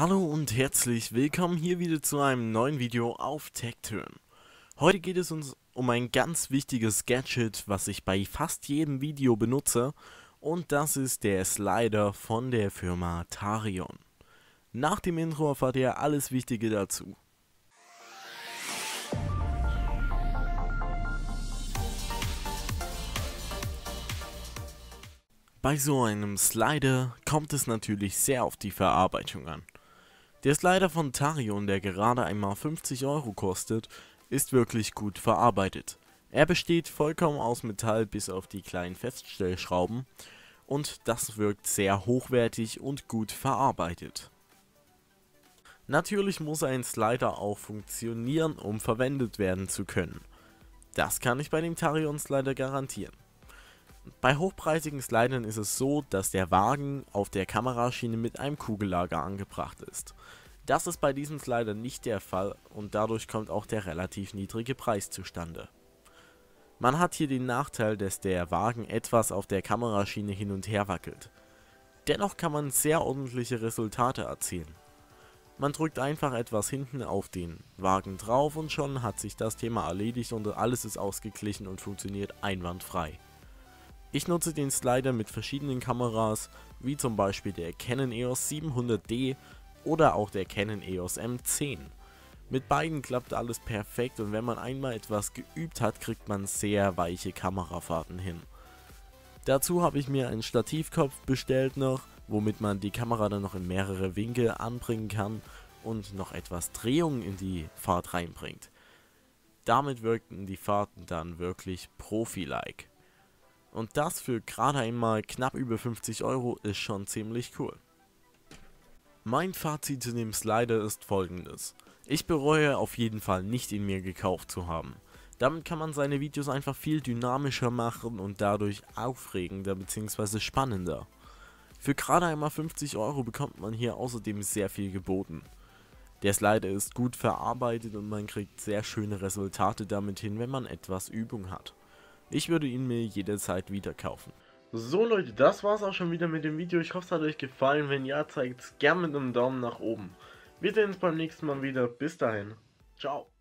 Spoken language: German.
Hallo und herzlich willkommen hier wieder zu einem neuen Video auf TechTurn. Heute geht es uns um ein ganz wichtiges Gadget, was ich bei fast jedem Video benutze, und das ist der Slider von der Firma Tarion. Nach dem Intro erfahrt ihr alles Wichtige dazu. Bei so einem Slider kommt es natürlich sehr auf die Verarbeitung an. Der Slider von Tarion, der gerade einmal 50 € kostet, ist wirklich gut verarbeitet. Er besteht vollkommen aus Metall bis auf die kleinen Feststellschrauben und das wirkt sehr hochwertig und gut verarbeitet. Natürlich muss ein Slider auch funktionieren, um verwendet werden zu können. Das kann ich bei dem Tarion Slider garantieren. Bei hochpreisigen Slidern ist es so, dass der Wagen auf der Kameraschiene mit einem Kugellager angebracht ist. Das ist bei diesem Slider nicht der Fall und dadurch kommt auch der relativ niedrige Preis zustande. Man hat hier den Nachteil, dass der Wagen etwas auf der Kameraschiene hin und her wackelt. Dennoch kann man sehr ordentliche Resultate erzielen. Man drückt einfach etwas hinten auf den Wagen drauf und schon hat sich das Thema erledigt und alles ist ausgeglichen und funktioniert einwandfrei. Ich nutze den Slider mit verschiedenen Kameras, wie zum Beispiel der Canon EOS 700D oder auch der Canon EOS M10. Mit beiden klappt alles perfekt und wenn man einmal etwas geübt hat, kriegt man sehr weiche Kamerafahrten hin. Dazu habe ich mir einen Stativkopf bestellt noch, womit man die Kamera dann noch in mehrere Winkel anbringen kann und noch etwas Drehung in die Fahrt reinbringt. Damit wirkten die Fahrten dann wirklich profi-like. Und das für gerade einmal knapp über 50 € ist schon ziemlich cool. Mein Fazit zu dem Slider ist folgendes. Ich bereue auf jeden Fall nicht, ihn mir gekauft zu haben. Damit kann man seine Videos einfach viel dynamischer machen und dadurch aufregender bzw. spannender. Für gerade einmal 50 € bekommt man hier außerdem sehr viel geboten. Der Slider ist gut verarbeitet und man kriegt sehr schöne Resultate damit hin, wenn man etwas Übung hat. Ich würde ihn mir jederzeit wieder kaufen. So Leute, das war's auch schon wieder mit dem Video. Ich hoffe, es hat euch gefallen. Wenn ja, zeigt's gern mit einem Daumen nach oben. Wir sehen uns beim nächsten Mal wieder. Bis dahin. Ciao.